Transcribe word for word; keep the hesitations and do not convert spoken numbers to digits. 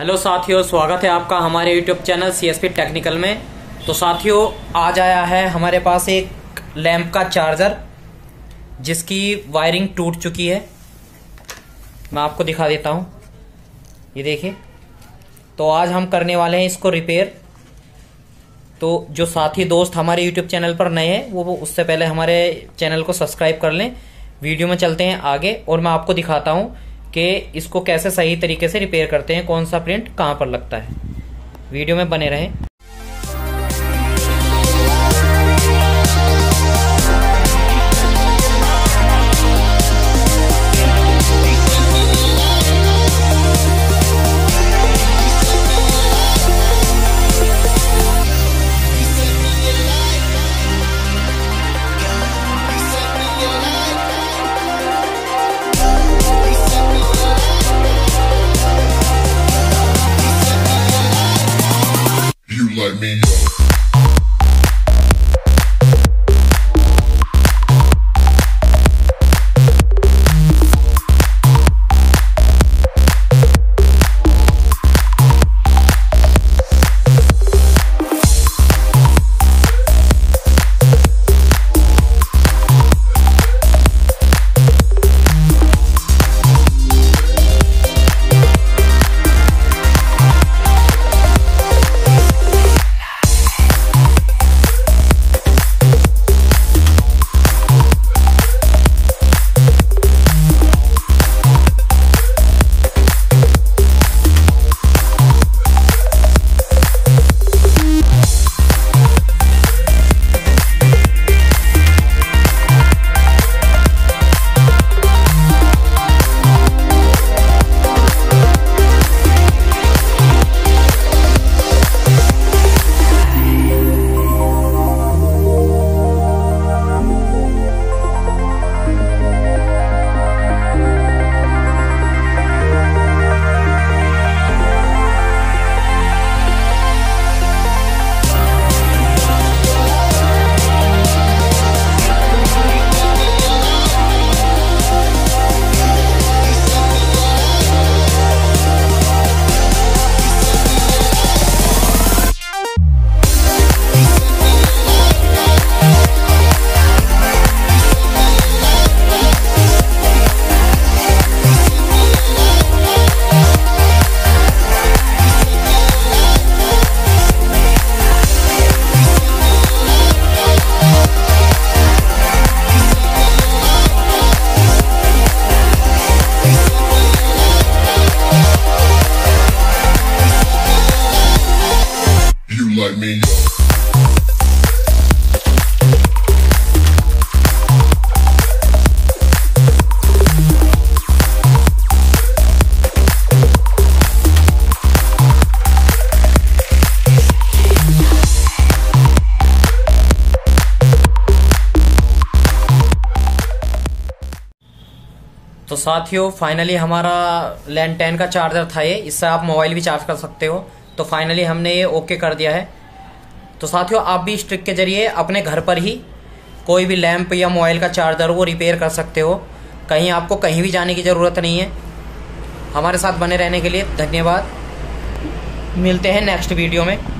Hello साथियों, स्वागत है आपका हमारे यूट्यूब चैनल सीएसपी टेक्निकल में। तो साथियों, आज आया है हमारे पास एक लैंप का चार्जर जिसकी वायरिंग टूट चुकी है। मैं आपको दिखा देता हूं, ये देखिए। तो आज हम करने वाले हैं इसको रिपेयर। तो जो साथी दोस्त हमारे यूट्यूब चैनल पर नए हैं वो, वो उससे पहले हमारे चैनल को सब्सक्राइब कर लें। वीडियो में चलते हैं आगे और मैं आपको दिखाता हूँ कि इसको कैसे सही तरीके से रिपेयर करते हैं, कौन सा प्रिंट कहाँ पर लगता है। वीडियो में बने रहें। Let me let me तो साथियों, फाइनली हमारा लैंप का चार्जर था ये। इससे आप मोबाइल भी चार्ज कर सकते हो। तो फाइनली हमने ये ओके कर दिया है। तो साथियों, आप भी इस ट्रिक के जरिए अपने घर पर ही कोई भी लैंप या मोबाइल का चार्जर वो रिपेयर कर सकते हो। कहीं आपको कहीं भी जाने की ज़रूरत नहीं है। हमारे साथ बने रहने के लिए धन्यवाद। मिलते हैं नेक्स्ट वीडियो में।